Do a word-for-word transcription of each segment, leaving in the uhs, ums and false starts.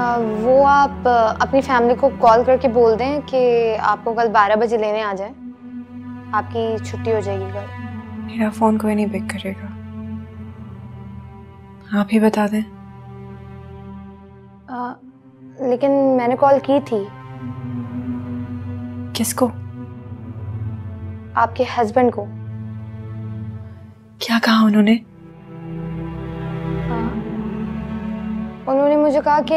आ, वो आप अपनी फैमिली को कॉल करके बोल दें कि आपको कल बारह बजे लेने आ जाए, आपकी छुट्टी हो जाएगी कल। मेरा फ़ोन कोई नहीं पिक करेगा, आप ही बता दें। आ, लेकिन मैंने कॉल की थी। किसको? आपके हस्बैंड को। क्या कहा उन्होंने? आ, उन्होंने मुझे कहा कि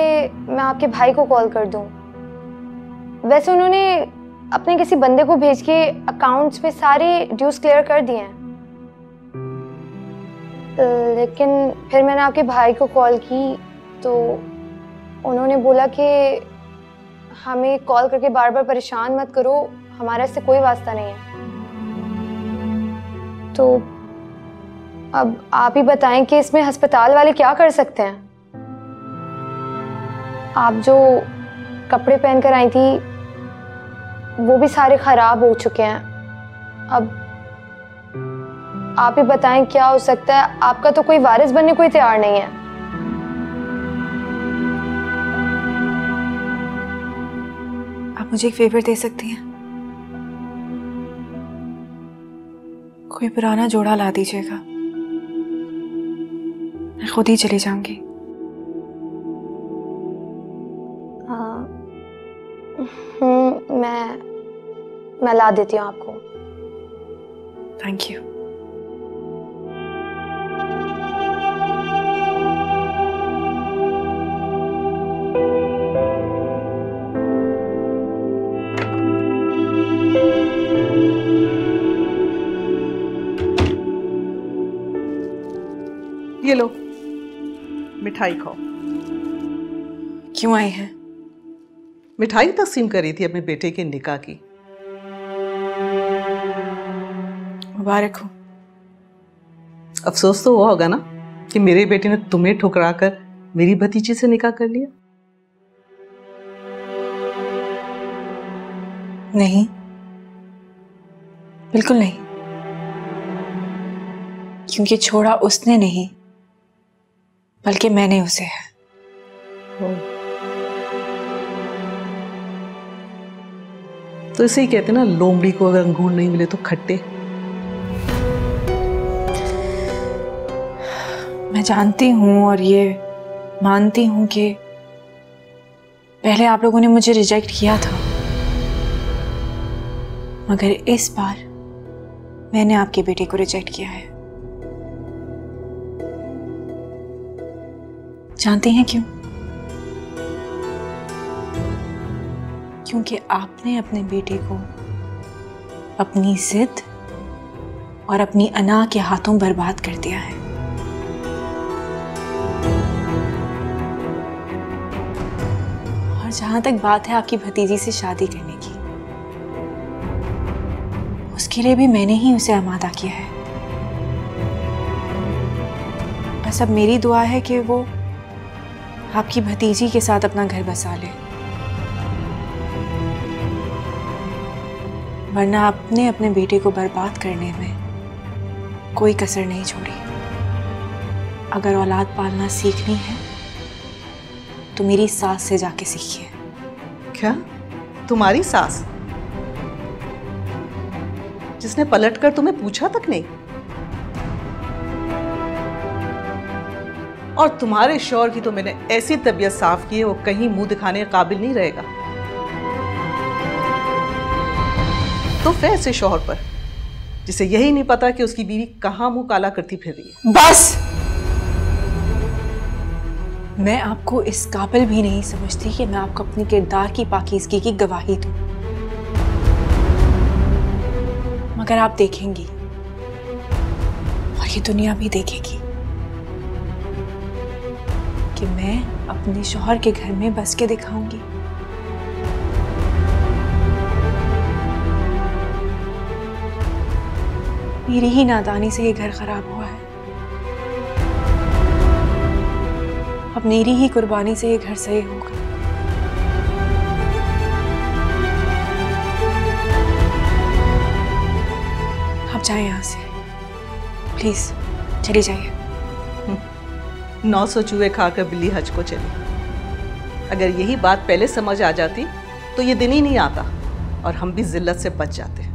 मैं आपके भाई को कॉल कर दूं। वैसे उन्होंने अपने किसी बंदे को भेज के अकाउंट्स में सारे ड्यूज क्लियर कर दिए हैं, लेकिन फिर मैंने आपके भाई को कॉल की तो उन्होंने बोला कि हमें कॉल करके बार बार परेशान मत करो, हमारा इससे कोई वास्ता नहीं है। तो अब आप ही बताएं कि इसमें अस्पताल वाले क्या कर सकते हैं। आप जो कपड़े पहन कर आई थी वो भी सारे खराब हो चुके हैं, अब आप ही बताएं क्या हो सकता है। आपका तो कोई वारिस बनने कोई तैयार नहीं है। आप मुझे एक फेवर दे सकती हैं, कोई पुराना जोड़ा ला दीजिएगा, मैं खुद ही चली जाऊंगी। हम्म, मैं मैं ला देती हूँ आपको। Thank you. ये लो, मिठाई खाओ। क्यों आई हैं? मिठाई तकसीम कर रही थी अपने बेटे के निकाह की। मुबारक हो। अफसोस तो हुआ होगा ना कि मेरे बेटे ने तुम्हें ठुकरा कर मेरी भतीजी से निकाह कर लिया। नहीं, बिल्कुल नहीं, क्योंकि छोड़ा उसने नहीं बल्कि मैंने उसे है। तो इसे ही कहते ना, लोमड़ी को अगर अंगूर नहीं मिले तो खट्टे। मैं जानती हूँ और ये मानती हूँ कि पहले आप लोगों ने मुझे रिजेक्ट किया था, मगर इस बार मैंने आपके बेटे को रिजेक्ट किया है। जानते हैं क्यों? क्योंकि आपने अपने बेटे को अपनी जिद और अपनी अना के हाथों बर्बाद कर दिया है। और जहां तक बात है आपकी भतीजी से शादी करने की, उसके लिए भी मैंने ही उसे आमादा किया है। बस अब मेरी दुआ है कि वो आपकी भतीजी के साथ अपना घर बसा ले, वरना आपने अपने बेटे को बर्बाद करने में कोई कसर नहीं छोड़ी। अगर औलाद पालना सीखनी है तो मेरी सास से जाके सीखिए। क्या तुम्हारी सास, जिसने पलटकर तुम्हें पूछा तक नहीं, और तुम्हारे शौहर की तो मैंने ऐसी तबीयत साफ की है वो कहीं मुंह दिखाने के काबिल नहीं रहेगा। तो फिर ऐसे शौहर पर जिसे यही नहीं पता कि उसकी बीवी कहाँ मुंह काला करती फिर रही है। बस, मैं आपको इस काबिल भी नहीं समझती कि मैं आपको अपने किरदार की पाकीज़गी की गवाही दूं, मगर आप देखेंगी और ये दुनिया भी देखेगी कि मैं अपने शौहर के घर में बस के दिखाऊंगी। मेरी ही नादानी से ये घर खराब हुआ है, अब मेरी ही कुर्बानी से ये घर सही होगा। आप जाएं यहाँ से, प्लीज चली जाइए। नौ सौ चूहे खाकर बिल्ली हज को चली, अगर यही बात पहले समझ आ जाती तो ये दिन ही नहीं आता और हम भी जिल्लत से बच जाते।